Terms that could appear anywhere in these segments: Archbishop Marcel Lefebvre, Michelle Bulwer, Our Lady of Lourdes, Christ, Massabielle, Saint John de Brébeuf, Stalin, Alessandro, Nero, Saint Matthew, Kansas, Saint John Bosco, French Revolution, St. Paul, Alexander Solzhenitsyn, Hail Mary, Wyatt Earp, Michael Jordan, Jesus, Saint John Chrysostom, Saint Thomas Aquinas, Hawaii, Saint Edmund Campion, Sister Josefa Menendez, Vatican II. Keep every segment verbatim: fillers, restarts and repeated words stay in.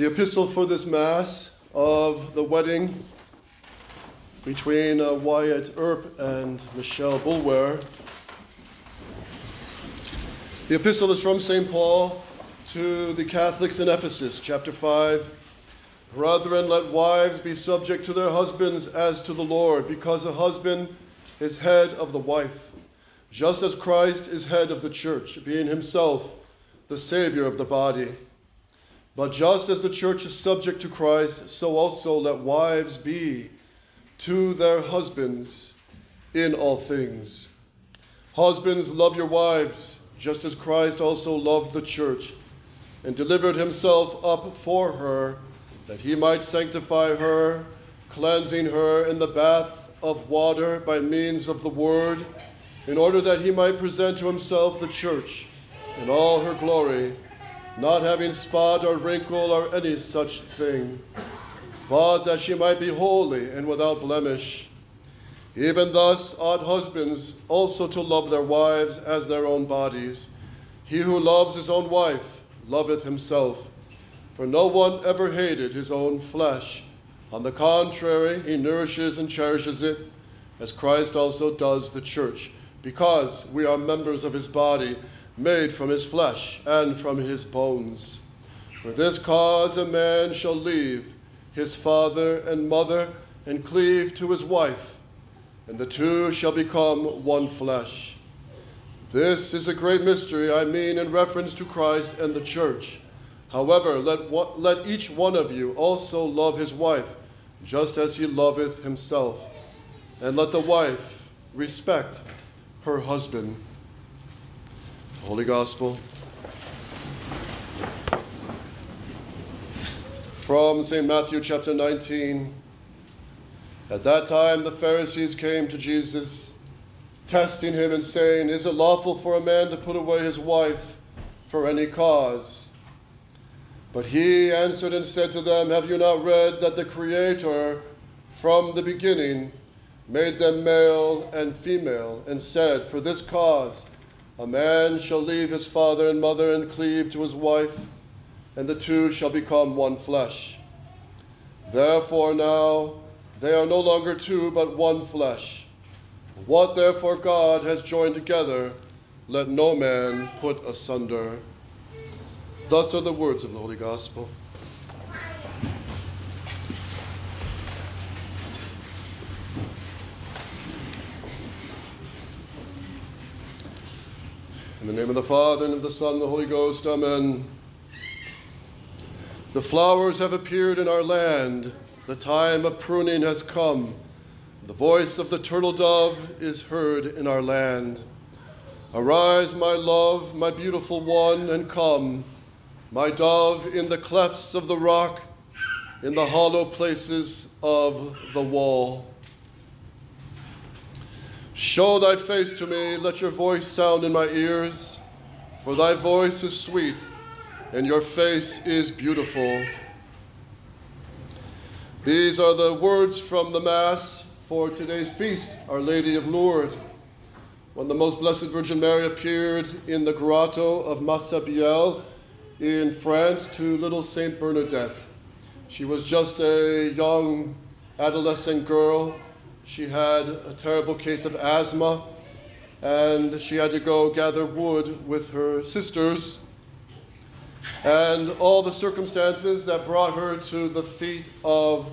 The epistle for this Mass of the wedding between uh, Wyatt Earp and Michelle Bulwer. The epistle is from Saint Paul to the Catholics in Ephesus, chapter five. Brethren, let wives be subject to their husbands as to the Lord, because the husband is head of the wife, just as Christ is head of the church, being himself the Savior of the body. But just as the church is subject to Christ, so also let wives be to their husbands in all things. Husbands, love your wives, just as Christ also loved the church and delivered himself up for her, that he might sanctify her, cleansing her in the bath of water by means of the word, in order that he might present to himself the church in all her glory, not having spot or wrinkle or any such thing, but that she might be holy and without blemish. Even thus ought husbands also to love their wives as their own bodies. He who loves his own wife loveth himself. For no one ever hated his own flesh. On the contrary, he nourishes and cherishes it, as Christ also does the church, because we are members of his body, made from his flesh and from his bones. For this cause a man shall leave his father and mother and cleave to his wife, and the two shall become one flesh. This is a great mystery, I mean in reference to Christ and the church. However, let, one, let each one of you also love his wife, just as he loveth himself. And let the wife respect her husband. Holy Gospel. From Saint Matthew chapter nineteen. At that time the Pharisees came to Jesus, testing him and saying, "Is it lawful for a man to put away his wife for any cause?" But he answered and said to them, "Have you not read that the Creator from the beginning made them male and female, and said, 'For this cause a man shall leave his father and mother and cleave to his wife, and the two shall become one flesh.' Therefore now they are no longer two, but one flesh. What therefore God has joined together, let no man put asunder." Thus are the words of the Holy Gospel. In the name of the Father, and of the Son, and of the Holy Ghost, amen. The flowers have appeared in our land. The time of pruning has come. The voice of the turtle dove is heard in our land. Arise, my love, my beautiful one, and come. My dove, in the clefts of the rock, in the hollow places of the wall. Show thy face to me, let your voice sound in my ears, for thy voice is sweet, and your face is beautiful. These are the words from the Mass for today's feast, Our Lady of Lourdes, when the Most Blessed Virgin Mary appeared in the grotto of Massabielle in France to little Saint Bernadette. She was just a young adolescent girl. She had a terrible case of asthma, and she had to go gather wood with her sisters. And all the circumstances that brought her to the feet of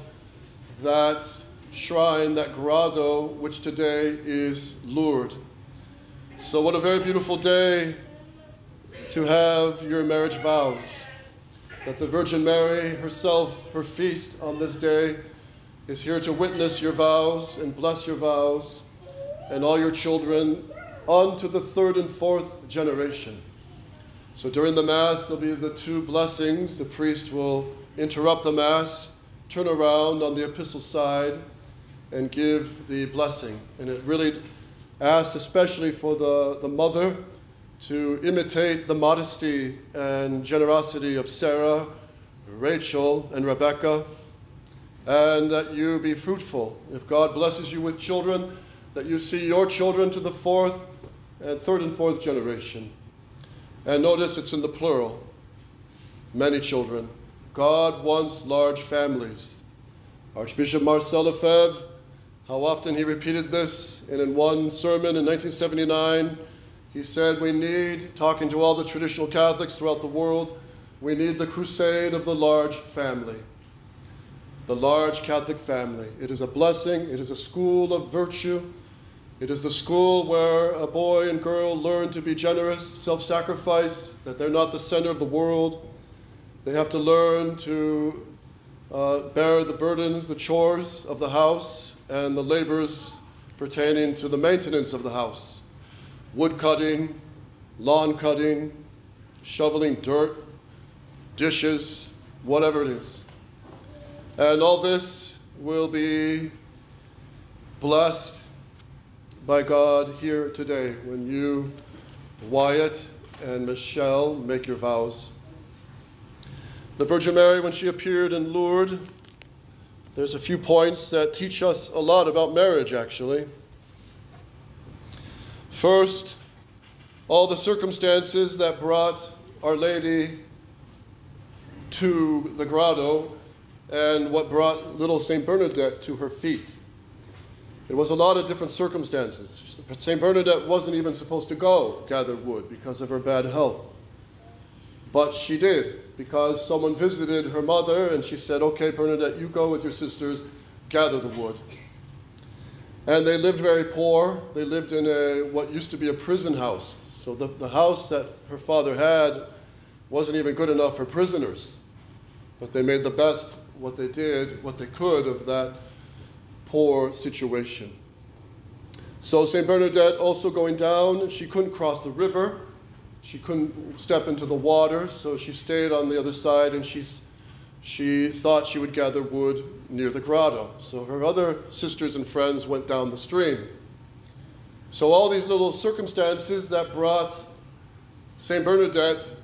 that shrine, that grotto, which today is Lourdes. So what a very beautiful day to have your marriage vows, that the Virgin Mary herself, her feast on this day, is here to witness your vows and bless your vows and all your children unto the third and fourth generation. So during the Mass, there'll be the two blessings. The priest will interrupt the Mass, turn around on the epistle side, and give the blessing. And it really asks especially for the, the mother to imitate the modesty and generosity of Sarah, Rachel, and Rebecca, and that you be fruitful. If God blesses you with children, that you see your children to the fourth and third and fourth generation. And notice it's in the plural, many children. God wants large families. Archbishop Marcel Lefebvre, how often he repeated this, and in one sermon in nineteen seventy-nine, he said, we need, talking to all the traditional Catholics throughout the world, we need the crusade of the large family, the large Catholic family. It is a blessing, it is a school of virtue, it is the school where a boy and girl learn to be generous, self-sacrifice, that they're not the center of the world. They have to learn to uh, bear the burdens, the chores of the house, and the labors pertaining to the maintenance of the house. Wood cutting, lawn cutting, shoveling dirt, dishes, whatever it is. And all this will be blessed by God here today when you, Wyatt and Michelle, make your vows. The Virgin Mary, when she appeared in Lourdes, there's a few points that teach us a lot about marriage, actually. First, all the circumstances that brought Our Lady to the grotto and what brought little Saint Bernadette to her feet. There was a lot of different circumstances. Saint Bernadette wasn't even supposed to go gather wood because of her bad health. But she did, because someone visited her mother and she said, okay, Bernadette, you go with your sisters, gather the wood. And they lived very poor. They lived in a what used to be a prison house. So the, the house that her father had wasn't even good enough for prisoners. But they made the best what they did, what they could of that poor situation. So Saint Bernadette also going down, she couldn't cross the river. She couldn't step into the water, so she stayed on the other side, and she, she thought she would gather wood near the grotto. So her other sisters and friends went down the stream. So all these little circumstances that brought Saint Bernadette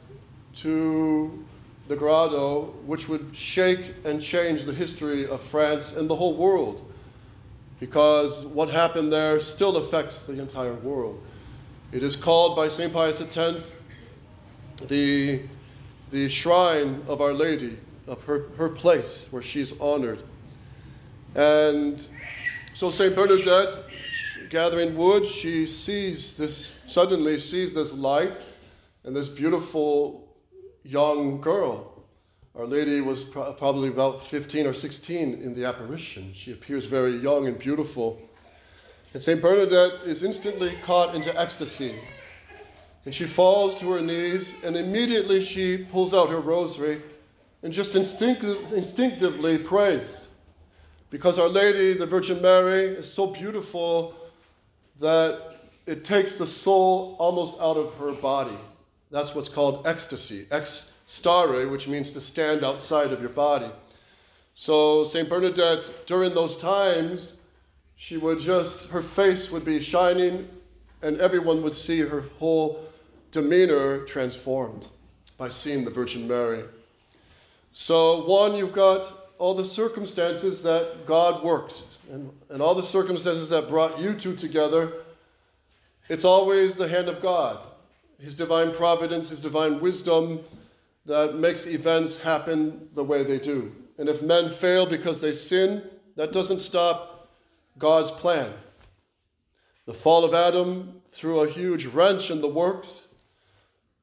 to the grotto, which would shake and change the history of France and the whole world, because what happened there still affects the entire world. It is called by Saint Pius X the, the shrine of Our Lady, of her, her place where she's honored. And so Saint Bernadette, gathering wood, she sees this, suddenly sees this light and this beautiful young girl. Our Lady was pro probably about fifteen or sixteen in the apparition. She appears very young and beautiful. And Saint Bernadette is instantly caught into ecstasy. And she falls to her knees, and immediately she pulls out her rosary and just instinctive, instinctively prays. Because Our Lady, the Virgin Mary, is so beautiful that it takes the soul almost out of her body. That's what's called ecstasy, ex stare, which means to stand outside of your body. So Saint Bernadette, during those times, she would just, her face would be shining, and everyone would see her whole demeanor transformed by seeing the Virgin Mary. So one, you've got all the circumstances that God works, and, and all the circumstances that brought you two together. It's always the hand of God, His divine providence, His divine wisdom that makes events happen the way they do. And if men fail because they sin, that doesn't stop God's plan. The fall of Adam threw a huge wrench in the works,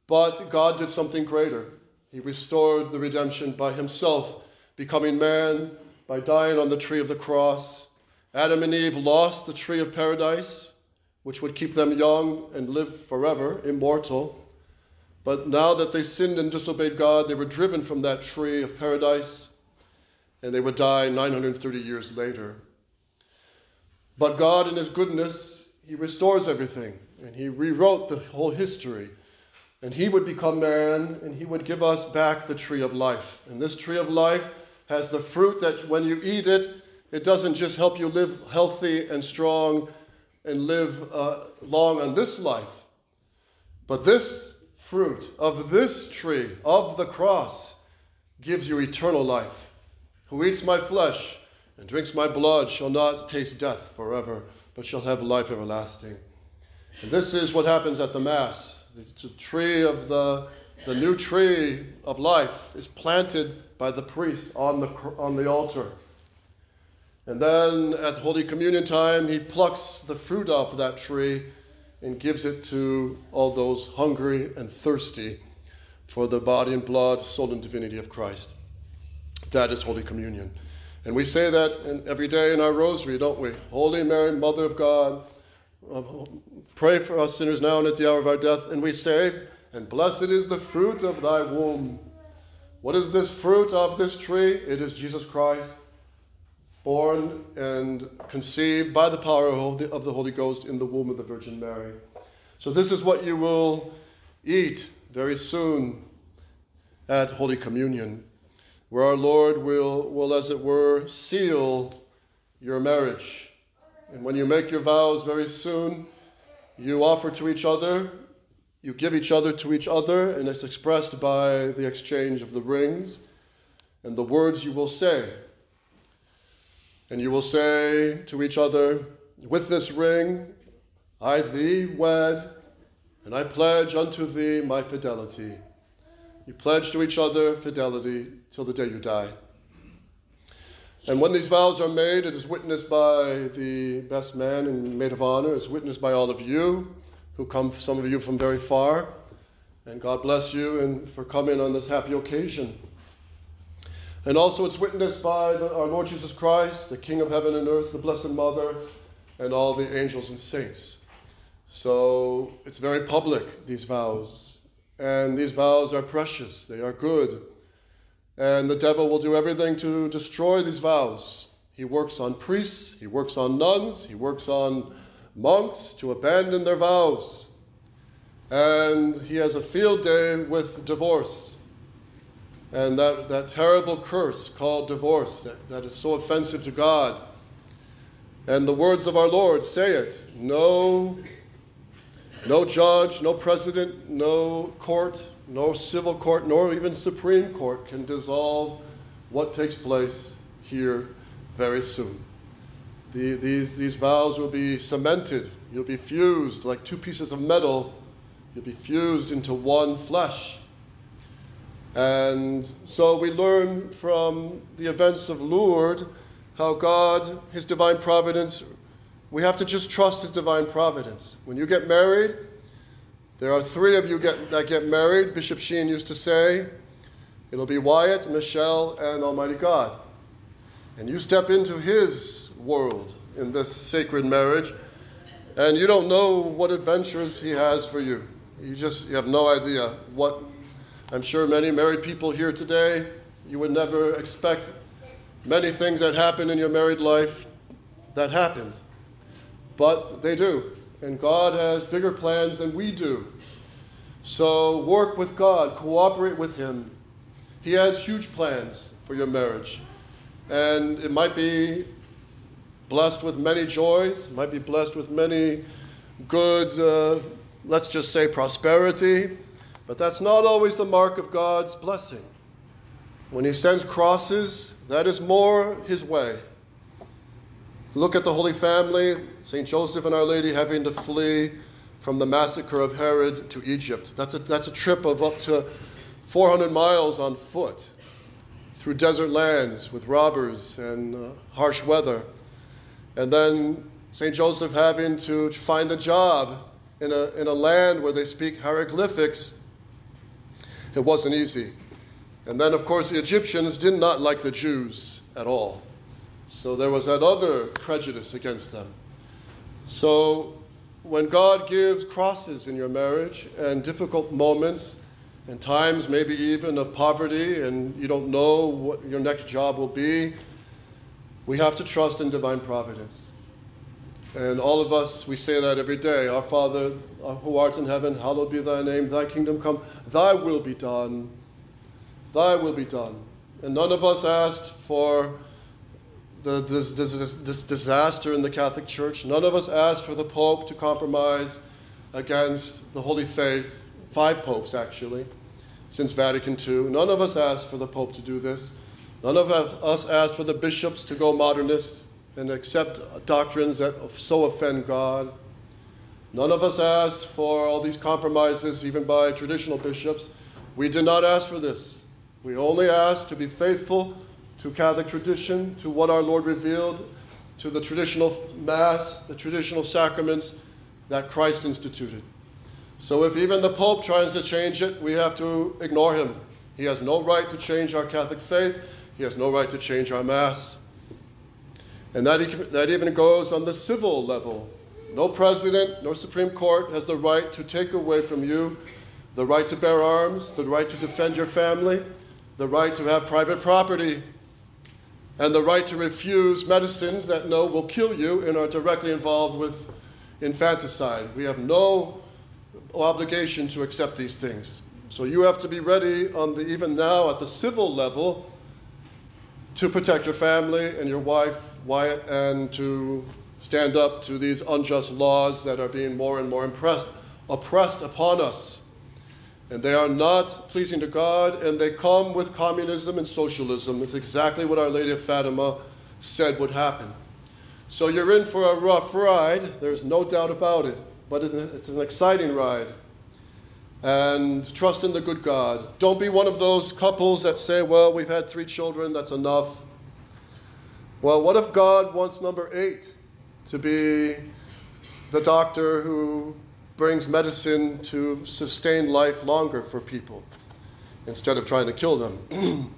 but God did something greater. He restored the redemption by Himself, becoming man, by dying on the tree of the cross. Adam and Eve lost the tree of paradise, which would keep them young and live forever, immortal. But now that they sinned and disobeyed God, they were driven from that tree of paradise, and they would die nine hundred thirty years later. But God, in His goodness, He restores everything, and He rewrote the whole history. And He would become man, and He would give us back the tree of life. And this tree of life has the fruit that when you eat it, it doesn't just help you live healthy and strong and live uh, long on this life. But this fruit of this tree, of the cross, gives you eternal life. Who eats my flesh and drinks my blood shall not taste death forever, but shall have life everlasting. And this is what happens at the Mass. The tree of the The new tree of life is planted by the priest on the, on the altar. And then at Holy Communion time, he plucks the fruit off of that tree and gives it to all those hungry and thirsty for the body and blood, soul and divinity of Christ. That is Holy Communion. And we say that in, every day in our rosary, don't we? Holy Mary, Mother of God, pray for us sinners now and at the hour of our death. And we say, and blessed is the fruit of thy womb. What is this fruit of this tree? It is Jesus Christ, born and conceived by the power of the, of the Holy Ghost in the womb of the Virgin Mary. So this is what you will eat very soon at Holy Communion, where our Lord will, will, as it were, seal your marriage. And when you make your vows very soon, you offer to each other, you give each other to each other, and it's expressed by the exchange of the rings and the words you will say. And you will say to each other, with this ring, I thee wed, and I pledge unto thee my fidelity. You pledge to each other fidelity till the day you die. And when these vows are made, it is witnessed by the best man and maid of honor. It's witnessed by all of you who come, some of you from very far. And God bless you and for coming on this happy occasion. And also it's witnessed by the, our Lord Jesus Christ, the King of heaven and earth, the Blessed Mother, and all the angels and saints. So it's very public, these vows. And these vows are precious. They are good. And the devil will do everything to destroy these vows. He works on priests. He works on nuns. He works on monks to abandon their vows. And he has a field day with divorce. And that, that terrible curse called divorce, that, that is so offensive to God. And the words of our Lord say it. No, no judge, no president, no court, no civil court, nor even Supreme Court can dissolve what takes place here very soon. The, these, these vows will be cemented. You'll be fused like two pieces of metal. You'll be fused into one flesh. And so we learn from the events of Lourdes how God, his divine providence, we have to just trust his divine providence. When you get married, there are three of you get, that get married. Bishop Sheen used to say, it'll be Wyatt, Michelle, and Almighty God. And you step into his world in this sacred marriage, and you don't know what adventures he has for you. You just you have no idea what. I'm sure many married people here today, you would never expect many things that happen in your married life that happened. But they do. And God has bigger plans than we do. So work with God. Cooperate with him. He has huge plans for your marriage. And it might be blessed with many joys. It might be blessed with many good, uh, let's just say, prosperity. But that's not always the mark of God's blessing. When he sends crosses, that is more his way. Look at the Holy Family, Saint Joseph and Our Lady having to flee from the massacre of Herod to Egypt. That's a, that's a trip of up to four hundred miles on foot through desert lands with robbers and uh, harsh weather. And then Saint Joseph having to find a job in a, in a land where they speak hieroglyphics. It wasn't easy. And then, of course, the Egyptians did not like the Jews at all. So there was that other prejudice against them. So when God gives crosses in your marriage and difficult moments and times maybe even of poverty and you don't know what your next job will be, we have to trust in divine providence. And all of us, we say that every day. Our Father, who art in heaven, hallowed be thy name. Thy kingdom come. Thy will be done. Thy will be done. And none of us asked for the, this, this, this disaster in the Catholic Church. None of us asked for the Pope to compromise against the Holy Faith. Five popes, actually, since Vatican Two. None of us asked for the Pope to do this. None of us asked for the bishops to go modernist and accept doctrines that so offend God. None of us asked for all these compromises, even by traditional bishops. We do not ask for this. We only ask to be faithful to Catholic tradition, to what our Lord revealed, to the traditional Mass, the traditional sacraments that Christ instituted. So if even the Pope tries to change it, we have to ignore him. He has no right to change our Catholic faith. He has no right to change our Mass. And that, that even goes on the civil level. No president, no Supreme Court has the right to take away from you the right to bear arms, the right to defend your family, the right to have private property, and the right to refuse medicines that know will kill you and are directly involved with infanticide. We have no obligation to accept these things. So you have to be ready on the, even now at the civil level, to protect your family and your wife, Wyatt, and to stand up to these unjust laws that are being more and more impressed, oppressed upon us. And they are not pleasing to God, and they come with communism and socialism. It's exactly what Our Lady of Fatima said would happen. So you're in for a rough ride, there's no doubt about it, but it's an exciting ride. And trust in the good God. Don't be one of those couples that say, well, we've had three children, that's enough. Well, what if God wants number eight to be the doctor who brings medicine to sustain life longer for people instead of trying to kill them?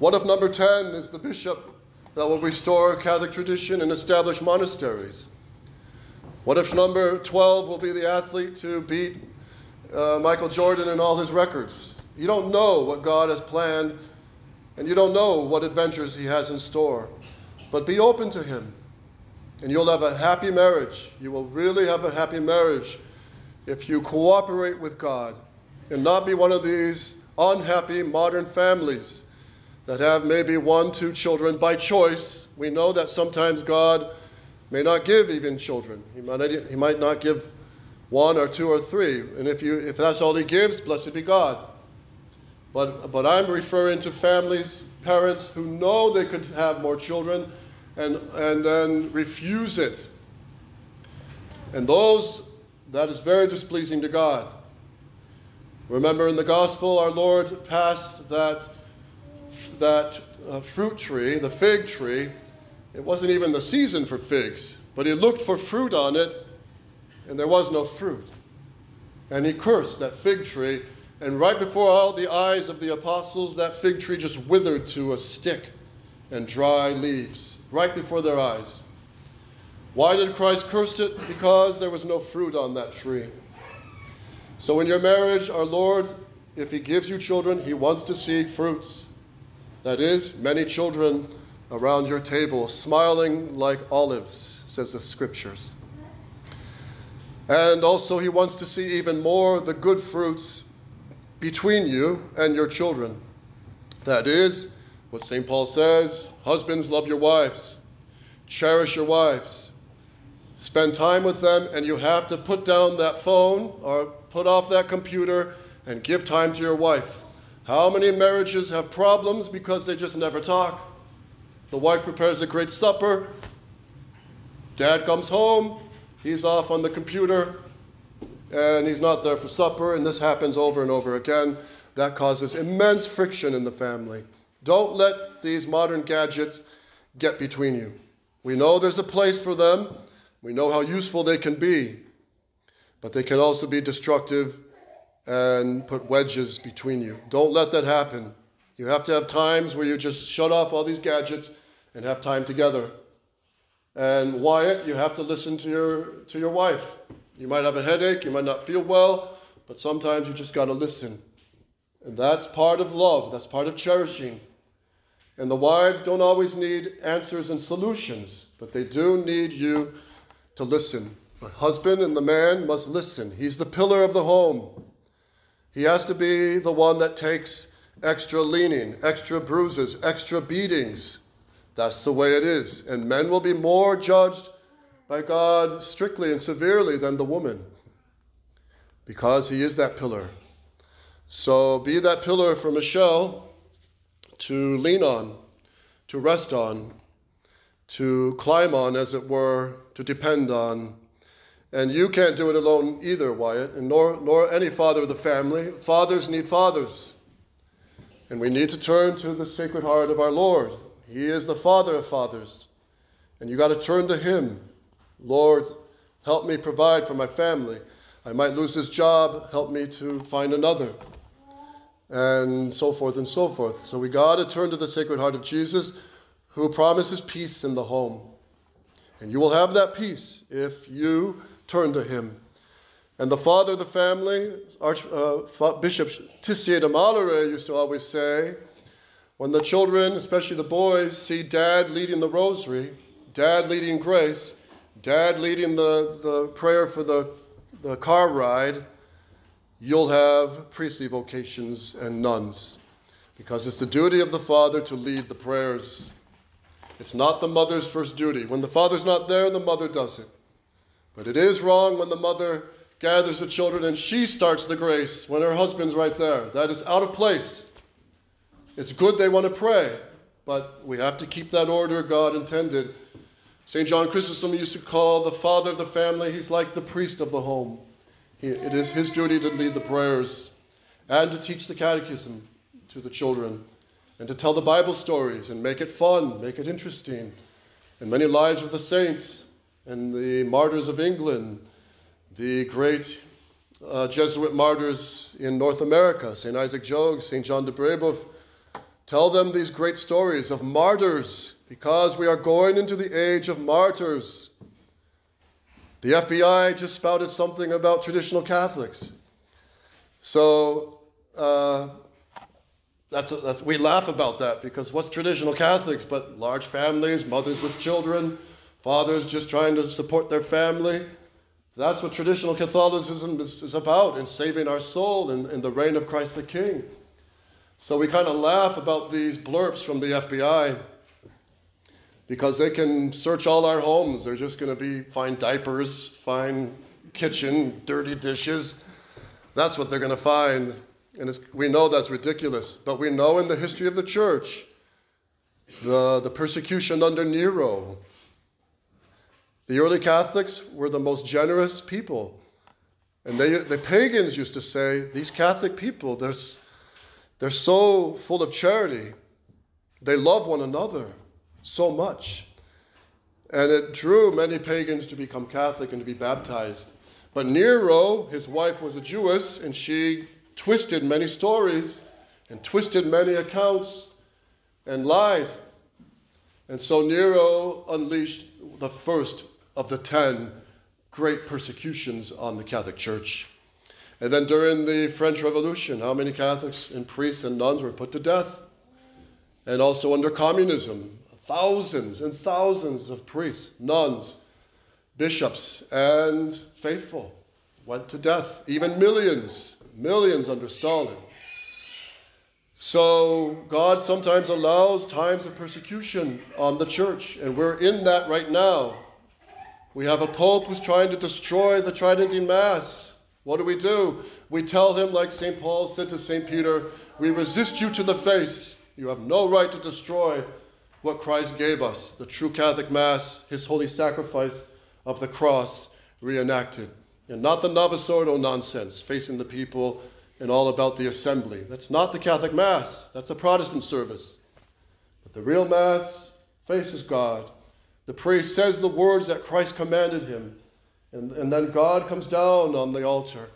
What if number ten is the bishop that will restore Catholic tradition and establish monasteries? What if number twelve will be the athlete to beat uh, Michael Jordan and all his records? You don't know what God has planned, and you don't know what adventures he has in store. But be open to him, and you'll have a happy marriage. You will really have a happy marriage if you cooperate with God and not be one of these unhappy modern families that have maybe one, two children by choice. We know that sometimes God may not give even children. He might, he might not give one or two or three. And if, you, if that's all he gives, blessed be God. But, but I'm referring to families, parents who know they could have more children, And, and then refuse it. And those, that is very displeasing to God. Remember in the gospel, our Lord passed that, that uh, fruit tree, the fig tree. It wasn't even the season for figs, but he looked for fruit on it, and there was no fruit. And he cursed that fig tree, and right before all the eyes of the apostles, that fig tree just withered to a stick and dry leaves, right before their eyes. Why did Christ curse it? Because there was no fruit on that tree. So in your marriage, our Lord, if he gives you children, he wants to see fruits. That is, many children around your table, smiling like olives, says the scriptures. And also he wants to see even more the good fruits between you and your children. That is, what Saint Paul says, husbands, love your wives, cherish your wives, spend time with them, and you have to put down that phone or put off that computer and give time to your wife. How many marriages have problems because they just never talk? The wife prepares a great supper, dad comes home, he's off on the computer, and he's not there for supper, and this happens over and over again. That causes immense friction in the family. Don't let these modern gadgets get between you. We know there's a place for them. We know how useful they can be. But they can also be destructive and put wedges between you. Don't let that happen. You have to have times where you just shut off all these gadgets and have time together. And Wyatt, you have to listen to your, to your wife. You might have a headache. You might not feel well. But sometimes you just got to listen. And that's part of love. That's part of cherishing. And the wives don't always need answers and solutions, but they do need you to listen. The husband and the man must listen. He's the pillar of the home. He has to be the one that takes extra leaning, extra bruises, extra beatings. That's the way it is. And men will be more judged by God strictly and severely than the woman, because he is that pillar. So be that pillar for Michelle, to lean on, to rest on, to climb on, as it were, to depend on. And you can't do it alone either, Wyatt, and nor, nor any father of the family. Fathers need fathers. And we need to turn to the Sacred Heart of our Lord. He is the Father of fathers. And you got to turn to Him. Lord, help me provide for my family. I might lose this job. Help me to find another. And so forth and so forth. So we got to turn to the Sacred Heart of Jesus, who promises peace in the home. And you will have that peace if you turn to Him. And the father of the family, Archbishop Tissier de Mallerais, used to always say, when the children, especially the boys, see Dad leading the rosary, Dad leading grace, Dad leading the, the prayer for the, the car ride, you'll have priestly vocations and nuns. Because it's the duty of the father to lead the prayers. It's not the mother's first duty. When the father's not there, the mother does it. But it is wrong when the mother gathers the children and she starts the grace when her husband's right there. That is out of place. It's good they want to pray, but we have to keep that order God intended. Saint John Chrysostom used to call the father of the family, he's like the priest of the home. He, it is his duty to lead the prayers and to teach the catechism to the children and to tell the Bible stories and make it fun, make it interesting. And many lives of the saints and the martyrs of England, the great uh, Jesuit martyrs in North America, Saint Isaac Jogues, Saint John de Brébeuf, tell them these great stories of martyrs because we are going into the age of martyrs. The F B I just spouted something about traditional Catholics. So uh, that's, a, that's we laugh about that because what's traditional Catholics but large families, mothers with children, fathers just trying to support their family. That's what traditional Catholicism is, is about, in saving our soul in, in the reign of Christ the King. So we kind of laugh about these blurbs from the F B I because they can search all our homes. They're just going to be find diapers, find kitchen, dirty dishes. That's what they're going to find. And it's, we know that's ridiculous. But we know in the history of the church, the, the persecution under Nero, the early Catholics were the most generous people. And they, the pagans used to say, these Catholic people, they're, they're so full of charity. They love one another so much. And it drew many pagans to become Catholic and to be baptized. But Nero, his wife was a Jewess, and she twisted many stories and twisted many accounts and lied. And so Nero unleashed the first of the ten great persecutions on the Catholic Church. And then during the French Revolution, how many Catholics and priests and nuns were put to death? And also under communism, thousands and thousands of priests, nuns, bishops, and faithful went to death. Even millions, millions under Stalin. So God sometimes allows times of persecution on the church, and we're in that right now. We have a pope who's trying to destroy the Tridentine Mass. What do we do? We tell him, like Saint Paul said to Saint Peter, we resist you to the face. You have no right to destroy what Christ gave us, the true Catholic Mass, his holy sacrifice of the cross reenacted. And not the Novus Ordo nonsense, facing the people, and all about the assembly. That's not the Catholic Mass. That's a Protestant service. But the real Mass faces God. The priest says the words that Christ commanded him. And, and then God comes down on the altar.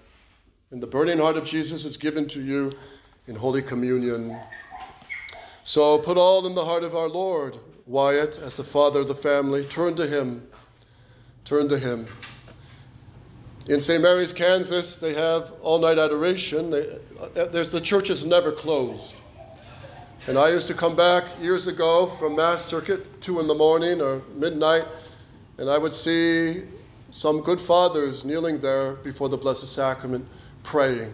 And the burning heart of Jesus is given to you in Holy Communion. So put all in the heart of our Lord, Wyatt, as the father of the family. Turn to him. Turn to him. In Saint Mary's, Kansas, they have all-night adoration. They, there's, the church is never closed. And I used to come back years ago from Mass circuit, two in the morning or midnight, and I would see some good fathers kneeling there before the Blessed Sacrament praying.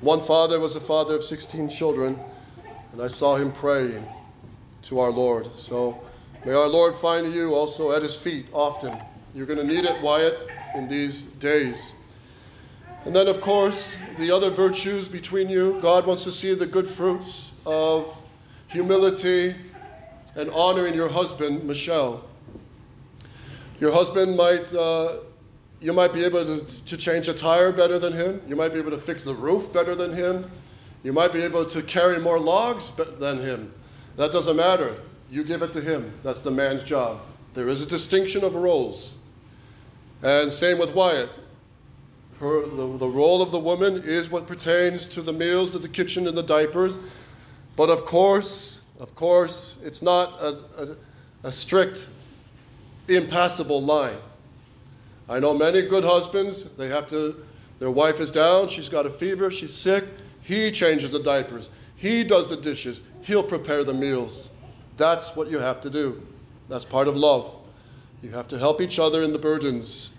One father was a father of sixteen children, and I saw him praying to our Lord. So may our Lord find you also at his feet often. You're going to need it, Wyatt, in these days. And then, of course, the other virtues between you. God wants to see the good fruits of humility and honoring your husband, Michelle. Your husband might uh, You might be able to, to change a tire better than him. You might be able to fix the roof better than him. You might be able to carry more logs than him. That doesn't matter. You give it to him. That's the man's job. There is a distinction of roles. And same with Wyatt. Her, the, the role of the woman is what pertains to the meals, to the kitchen, and the diapers. But of course, of course, it's not a, a, a strict, impassable line. I know many good husbands, they have to, their wife is down, she's got a fever, she's sick. He changes the diapers. He does the dishes. He'll prepare the meals. That's what you have to do. That's part of love. You have to help each other in the burdens.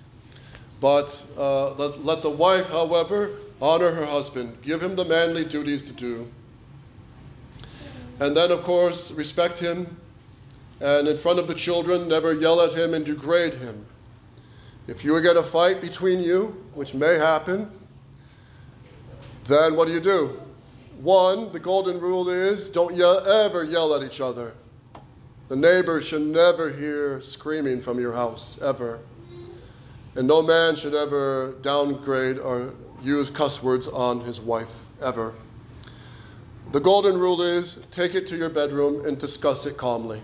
But uh, let, let the wife, however, honor her husband. Give him the manly duties to do. And then, of course, respect him. And in front of the children, never yell at him and degrade him. If you get a fight between you, which may happen, then what do you do? One, the golden rule is don't yell, ever yell at each other. The neighbor should never hear screaming from your house, ever. And no man should ever downgrade or use cuss words on his wife, ever. The golden rule is take it to your bedroom and discuss it calmly.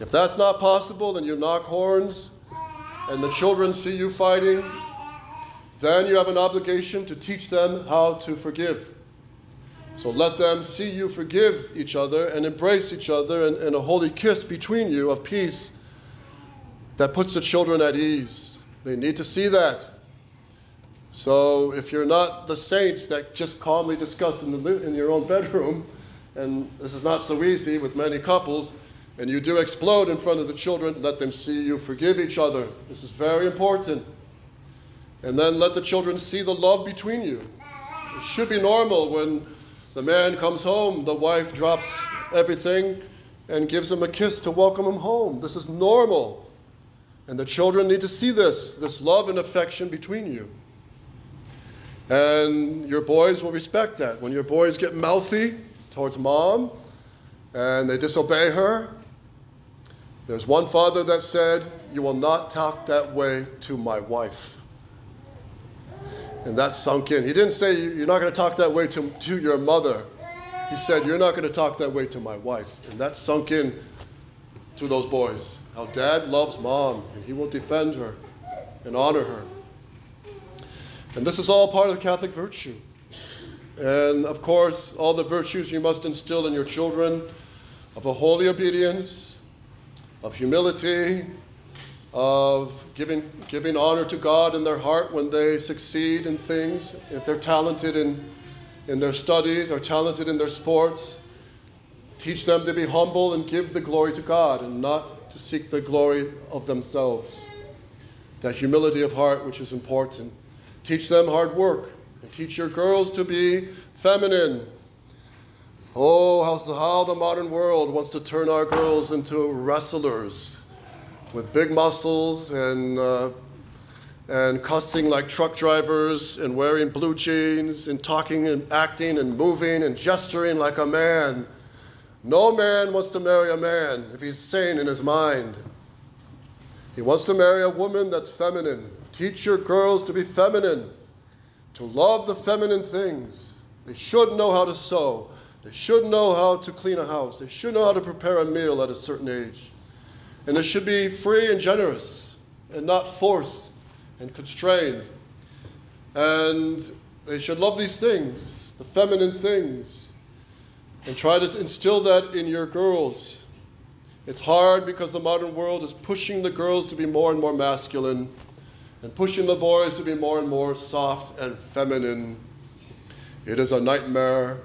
If that's not possible, then you knock horns and the children see you fighting. Then you have an obligation to teach them how to forgive. So let them see you forgive each other and embrace each other and, and a holy kiss between you of peace. That puts the children at ease. They need to see that. So if you're not the saints that just calmly discuss in, the, in your own bedroom, and this is not so easy with many couples, and you do explode in front of the children, let them see you forgive each other. This is very important. And then let the children see the love between you. It should be normal when the man comes home, the wife drops everything and gives him a kiss to welcome him home. This is normal. And the children need to see this, this love and affection between you. And your boys will respect that. When your boys get mouthy towards mom and they disobey her, there's one father that said, "You will not talk that way to my wife." And that sunk in. He didn't say, "You're not going to talk that way to, to your mother." He said, "You're not going to talk that way to my wife." And that sunk in to those boys, how dad loves mom, and he will defend her and honor her. And this is all part of Catholic virtue. And of course, all the virtues you must instill in your children of a holy obedience, of humility, of giving, giving honor to God in their heart when they succeed in things, if they're talented in, in their studies or talented in their sports. Teach them to be humble and give the glory to God and not to seek the glory of themselves. That humility of heart, which is important. Teach them hard work and teach your girls to be feminine. Oh, how, how the modern world wants to turn our girls into wrestlers with big muscles and, uh, and cussing like truck drivers and wearing blue jeans and talking and acting and moving and gesturing like a man. No man wants to marry a man if he's sane in his mind. He wants to marry a woman that's feminine. Teach your girls to be feminine, to love the feminine things. They should know how to sew. They should know how to clean a house. They should know how to prepare a meal at a certain age. And they should be free and generous and not forced and constrained. And they should love these things, the feminine things. And try to instill that in your girls. It's hard because the modern world is pushing the girls to be more and more masculine and pushing the boys to be more and more soft and feminine. It is a nightmare.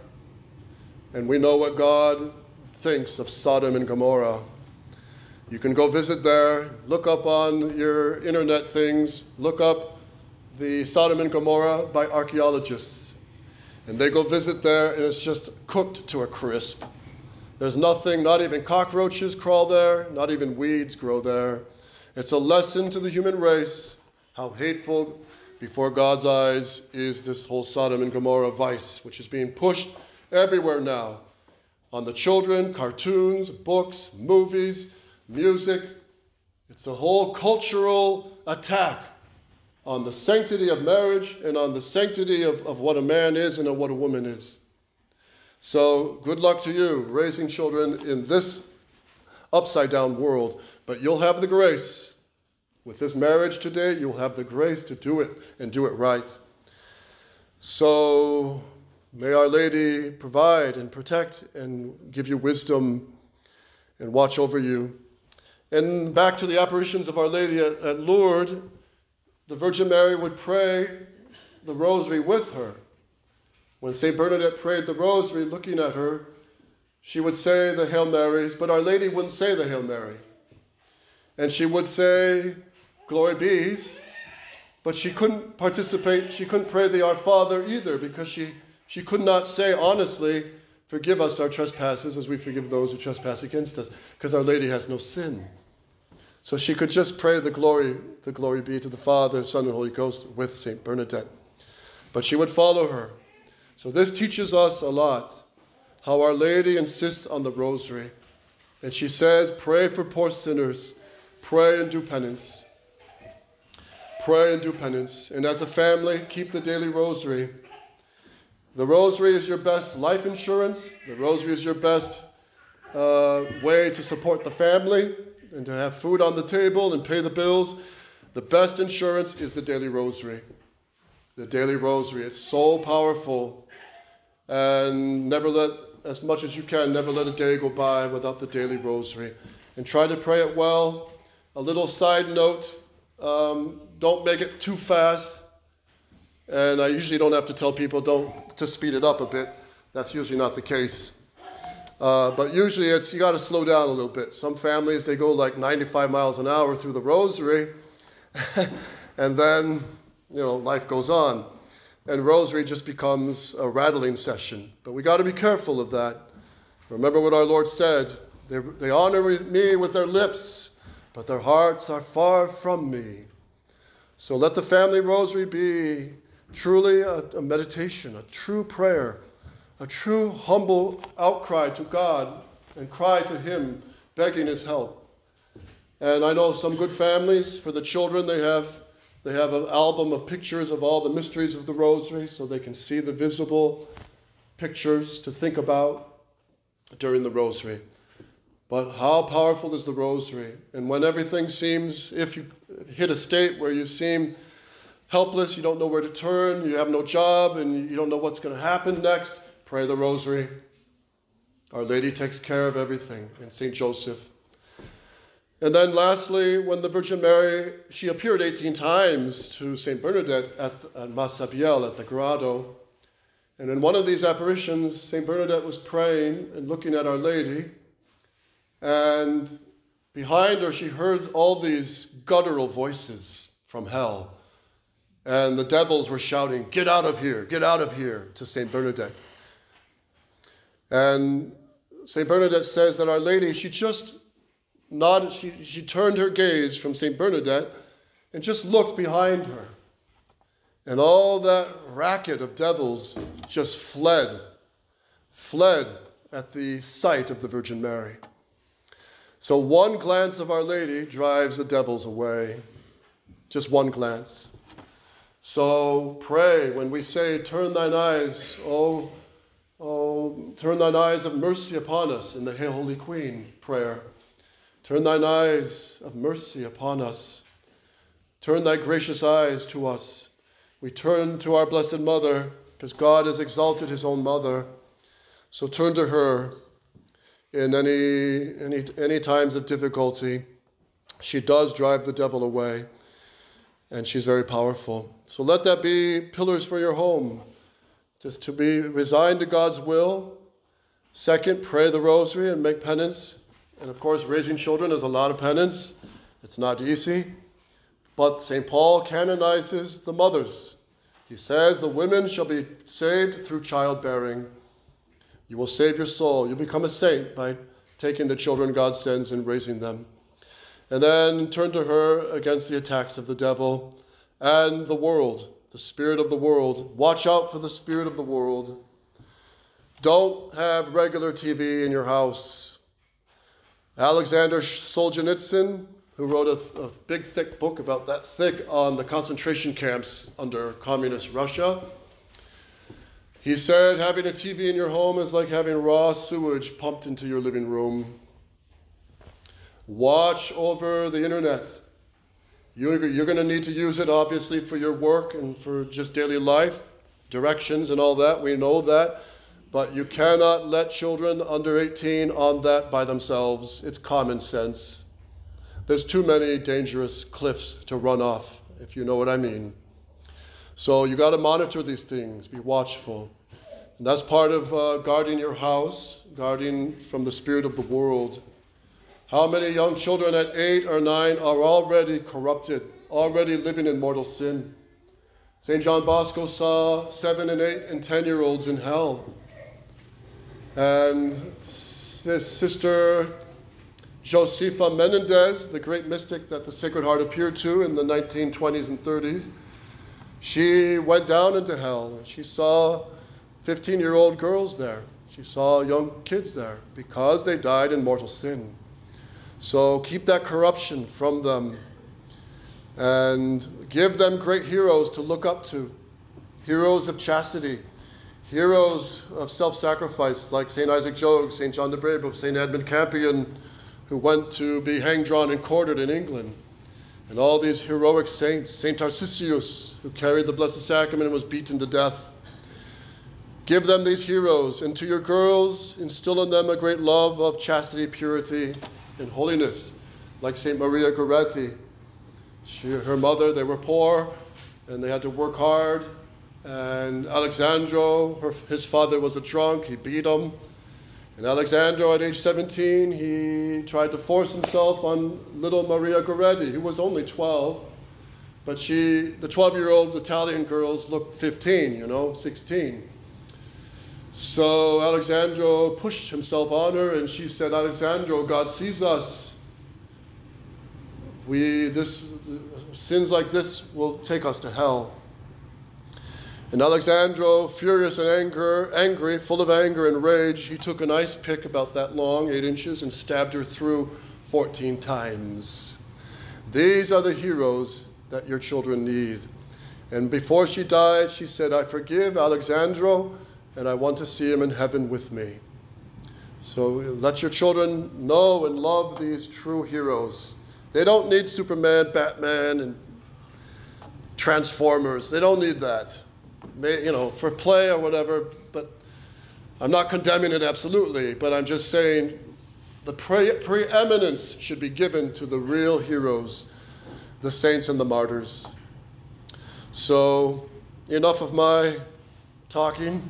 And we know what God thinks of Sodom and Gomorrah. You can go visit there, look up on your internet things, look up the Sodom and Gomorrah by archaeologists. And they go visit there, and it's just cooked to a crisp. There's nothing, not even cockroaches crawl there, not even weeds grow there. It's a lesson to the human race how hateful before God's eyes is this whole Sodom and Gomorrah vice, which is being pushed everywhere now. On the children, cartoons, books, movies, music. It's a whole cultural attack on the sanctity of marriage and on the sanctity of, of what a man is and of what a woman is. So good luck to you raising children in this upside-down world, but you'll have the grace. With this marriage today, you'll have the grace to do it and do it right. So may Our Lady provide and protect and give you wisdom and watch over you. And back to the apparitions of Our Lady at, at Lourdes, the Virgin Mary would pray the rosary with her. When Saint Bernadette prayed the rosary looking at her, she would say the Hail Marys, but Our Lady wouldn't say the Hail Mary. And she would say, Glory bees, but she couldn't participate, she couldn't pray the Our Father either, because she, she could not say honestly, forgive us our trespasses as we forgive those who trespass against us, because Our Lady has no sin. So she could just pray the glory, the glory be to the Father, Son, and Holy Ghost with Saint Bernadette. But she would follow her. So this teaches us a lot, how Our Lady insists on the rosary. And she says, pray for poor sinners, pray and do penance. Pray and do penance. And as a family, keep the daily rosary. The rosary is your best life insurance. The rosary is your best uh, way to support the family and to have food on the table and pay the bills. The best insurance is the daily rosary. The daily rosary, it's so powerful. And never let, as much as you can, never let a day go by without the daily rosary. And try to pray it well. A little side note, um, don't make it too fast. And I usually don't have to tell people don't to speed it up a bit. That's usually not the case. Uh, but usually it's, you got to slow down a little bit. Some families, they go like ninety-five miles an hour through the rosary. And then, you know, life goes on. And rosary just becomes a rattling session. But we got to be careful of that. Remember what our Lord said. They, they honor me with their lips, but their hearts are far from me. So let the family rosary be truly a, a meditation, a true prayer, a true humble outcry to God and cry to Him, begging His help. And I know some good families, for the children, they have, they have an album of pictures of all the mysteries of the rosary so they can see the visible pictures to think about during the rosary. But how powerful is the rosary? And when everything seems, if you hit a state where you seem helpless, you don't know where to turn, you have no job, and you don't know what's going to happen next, pray the rosary. Our Lady takes care of everything, and Saint Joseph. And then lastly, when the Virgin Mary, she appeared eighteen times to Saint Bernadette at, at Massabielle, at the Grotto. And in one of these apparitions, Saint Bernadette was praying and looking at Our Lady. And behind her, she heard all these guttural voices from hell. And the devils were shouting, get out of here, get out of here, to Saint Bernadette. And Saint Bernadette says that Our Lady, she just nodded, she, she turned her gaze from Saint Bernadette and just looked behind her. And all that racket of devils just fled, fled at the sight of the Virgin Mary. So one glance of Our Lady drives the devils away. Just one glance. So pray when we say, turn thine eyes, oh, oh, turn thine eyes of mercy upon us in the Hail Holy Queen prayer. Turn thine eyes of mercy upon us. Turn thy gracious eyes to us. We turn to our Blessed Mother because God has exalted His own Mother. So turn to her. In any, any, any times of difficulty, she does drive the devil away, and she's very powerful. So let that be pillars for your home, just to be resigned to God's will. Second, pray the rosary and make penance. And of course, raising children is a lot of penance. It's not easy. But Saint Paul canonizes the mothers. He says, the women shall be saved through childbearing. You will save your soul. You'll become a saint by taking the children God sends and raising them. And then turn to her against the attacks of the devil and the world, the spirit of the world. Watch out for the spirit of the world. Don't have regular T V in your house. Alexander Solzhenitsyn, who wrote a, a big, thick book about that thick on the concentration camps under communist Russia. He said, having a T V in your home is like having raw sewage pumped into your living room. Watch over the internet. You're, you're going to need to use it, obviously, for your work and for just daily life, directions and all that. We know that. But you cannot let children under eighteen on that by themselves. It's common sense. There's too many dangerous cliffs to run off, if you know what I mean. So you got to monitor these things, be watchful. And that's part of uh, guarding your house, guarding from the spirit of the world. How many young children at eight or nine are already corrupted, already living in mortal sin? Saint John Bosco saw seven and eight and ten-year-olds in hell. And Sister Josefa Menendez, the great mystic that the Sacred Heart appeared to in the nineteen twenties and thirties, she went down into hell and she saw fifteen-year-old girls there. She saw young kids there because they died in mortal sin. So keep that corruption from them and give them great heroes to look up to, heroes of chastity. Heroes of self-sacrifice like Saint Isaac Jogues, Saint John de Brébeuf, Saint Edmund Campion, who went to be hanged, drawn, and quartered in England. And all these heroic saints, Saint Tarcisius, who carried the Blessed Sacrament and was beaten to death. Give them these heroes, and to your girls, instill in them a great love of chastity, purity, and holiness, like Saint Maria Goretti. She, her mother, they were poor, and they had to work hard. And Alessandro, her, his father was a drunk, he beat him. And Alessandro, at age seventeen, he tried to force himself on little Maria Goretti, who was only twelve. But she, the twelve-year-old Italian girls looked fifteen, you know, sixteen. So Alessandro pushed himself on her, and she said, Alessandro, God sees us. We, this, sins like this will take us to hell. And Alessandro, furious and anger, angry, full of anger and rage, he took an ice pick about that long, eight inches, and stabbed her through fourteen times. These are the heroes that your children need. And before she died, she said, I forgive Alessandro, and I want to see him in heaven with me. So let your children know and love these true heroes. They don't need Superman, Batman, and Transformers. They don't need that. May, you know, for play or whatever, but I'm not condemning it absolutely, but I'm just saying the pre preeminence should be given to the real heroes, the saints and the martyrs. So enough of my talking,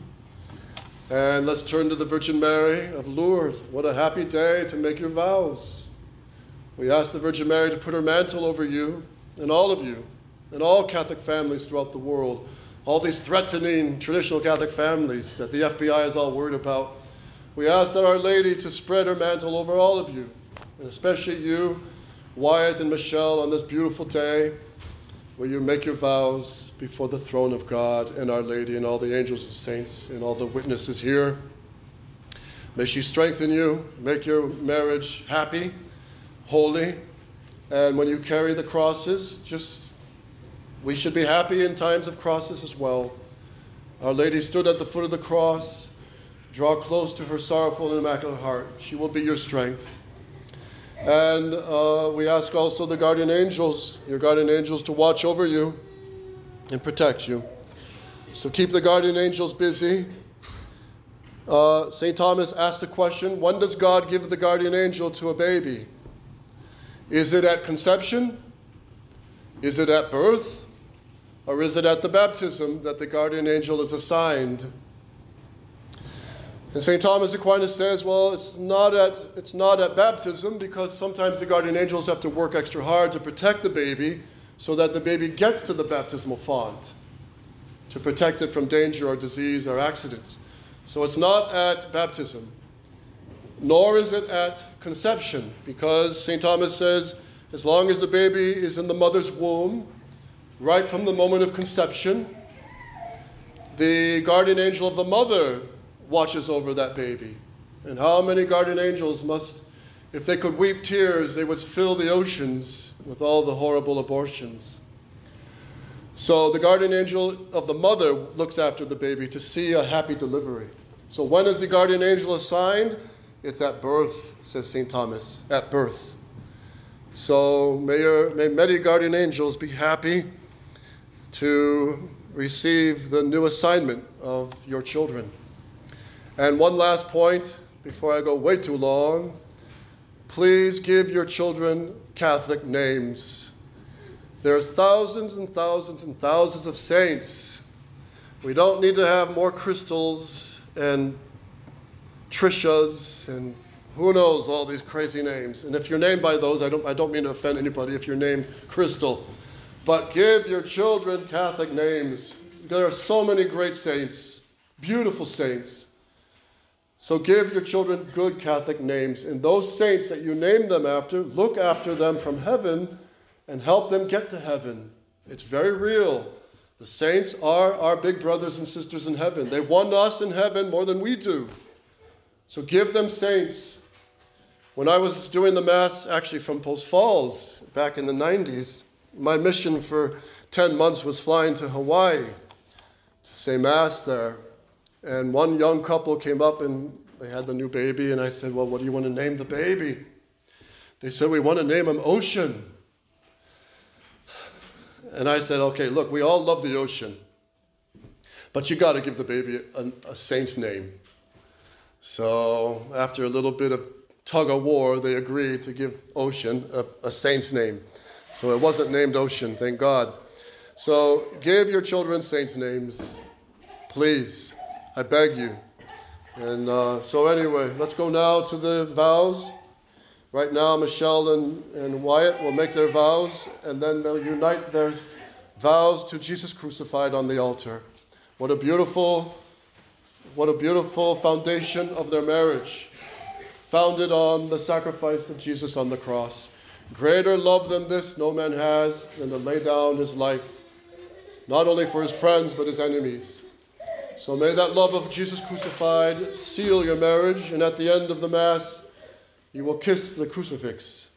and let's turn to the Virgin Mary of Lourdes. What a happy day to make your vows. We ask the Virgin Mary to put her mantle over you and all of you and all Catholic families throughout the world. All these threatening traditional Catholic families that the F B I is all worried about. We ask that Our Lady to spread her mantle over all of you, and especially you, Wyatt and Michelle, on this beautiful day where you make your vows before the throne of God and Our Lady and all the angels and saints and all the witnesses here. May she strengthen you, make your marriage happy, holy, and when you carry the crosses, just we should be happy in times of crosses as well. Our Lady stood at the foot of the cross. Draw close to her sorrowful and immaculate heart. She will be your strength. And uh, we ask also the guardian angels, your guardian angels, to watch over you and protect you. So keep the guardian angels busy. Uh, Saint Thomas asked the question, when does God give the guardian angel to a baby? Is it at conception? Is it at birth? Or is it at the baptism that the guardian angel is assigned? And Saint Thomas Aquinas says, well, it's not at, it's not at baptism because sometimes the guardian angels have to work extra hard to protect the baby so that the baby gets to the baptismal font to protect it from danger or disease or accidents. So it's not at baptism, nor is it at conception because Saint Thomas says, as long as the baby is in the mother's womb, right from the moment of conception, the guardian angel of the mother watches over that baby. And how many guardian angels must If they could weep tears, they would fill the oceans with all the horrible abortions. So the guardian angel of the mother looks after the baby to see a happy delivery. So when is the guardian angel assigned? It's at birth, says Saint Thomas, at birth. So may, your, may many guardian angels be happy to receive the new assignment of your children. And one last point before I go way too long. Please give your children Catholic names. There's thousands and thousands and thousands of saints. We don't need to have more Crystals and Trishas and who knows all these crazy names. And if you're named by those, I don't, I don't mean to offend anybody if you're named Crystal. But give your children Catholic names. There are so many great saints, beautiful saints. So give your children good Catholic names. And those saints that you name them after, look after them from heaven and help them get to heaven. It's very real. The saints are our big brothers and sisters in heaven. They want us in heaven more than we do. So give them saints. When I was doing the Mass, actually from Post Falls back in the nineties, my mission for ten months was flying to Hawaii to say Mass there. And one young couple came up and they had the new baby, and I said, well, what do you want to name the baby? They said, we want to name him Ocean. And I said, okay, look, we all love the ocean, but you got to give the baby a, a saint's name. So after a little bit of tug of war, they agreed to give Ocean a, a saint's name. So it wasn't named Ocean, thank God. So give your children saints' names, please. I beg you. And uh, so anyway, let's go now to the vows. Right now, Michelle and, and Wyatt will make their vows, and then they'll unite their vows to Jesus crucified on the altar. What a beautiful, what a beautiful foundation of their marriage, founded on the sacrifice of Jesus on the cross. Greater love than this no man has than to lay down his life, not only for his friends, but his enemies. So may that love of Jesus crucified seal your marriage, and at the end of the Mass, you will kiss the crucifix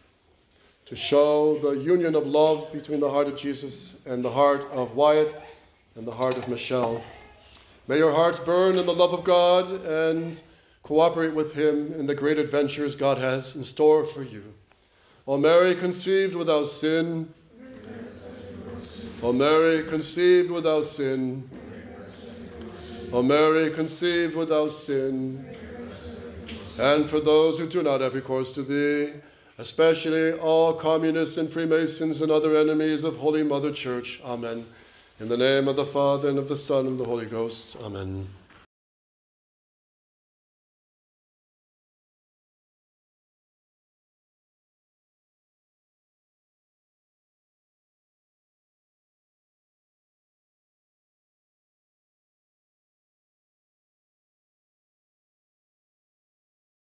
to show the union of love between the heart of Jesus and the heart of Wyatt and the heart of Michelle. May your hearts burn in the love of God and cooperate with Him in the great adventures God has in store for you. O Mary, conceived without sin. O Mary, conceived without sin. O Mary, conceived without sin, and for those who do not have recourse to Thee, especially all communists and Freemasons and other enemies of Holy Mother Church. Amen. In the name of the Father, and of the Son, and of the Holy Ghost. Amen.